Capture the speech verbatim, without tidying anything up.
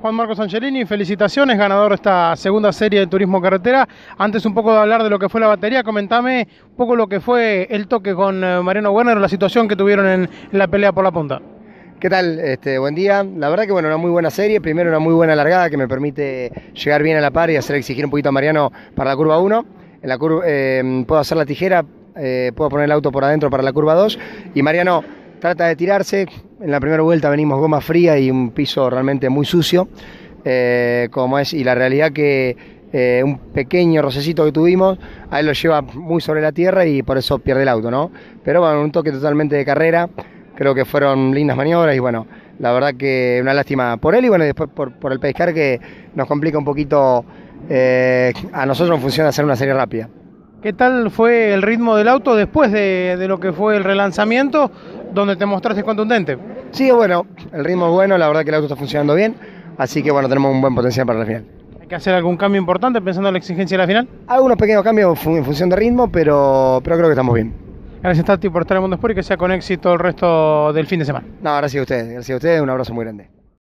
Juan Marcos Angelini, felicitaciones, ganador de esta segunda serie de Turismo Carretera. Antes un poco de hablar de lo que fue la batería, comentame un poco lo que fue el toque con Mariano Werner, la situación que tuvieron en la pelea por la punta. ¿Qué tal? Este, buen día. La verdad que bueno, una muy buena serie. Primero una muy buena largada que me permite llegar bien a la par y hacer exigir un poquito a Mariano para la curva uno. En la curva eh, puedo hacer la tijera, eh, puedo poner el auto por adentro para la curva dos y Mariano trata de tirarse. En la primera vuelta venimos goma fría y un piso realmente muy sucio, eh, como es, y la realidad que eh, un pequeño rocecito que tuvimos, a él lo lleva muy sobre la tierra y por eso pierde el auto, ¿no? Pero bueno, un toque totalmente de carrera, creo que fueron lindas maniobras y bueno, la verdad que una lástima por él y bueno, después por, por el Paycar que nos complica un poquito eh, a nosotros en función de hacer una serie rápida. ¿Qué tal fue el ritmo del auto después de, de lo que fue el relanzamiento, donde te mostraste contundente? Sí, bueno, el ritmo es bueno, la verdad que el auto está funcionando bien, así que bueno, tenemos un buen potencial para la final. ¿Hay que hacer algún cambio importante pensando en la exigencia de la final? Algunos pequeños cambios en función de ritmo, pero, pero creo que estamos bien. Gracias, Tati, por estar en Mundo Sport y que sea con éxito el resto del fin de semana. No, gracias a ustedes, gracias a ustedes, un abrazo muy grande.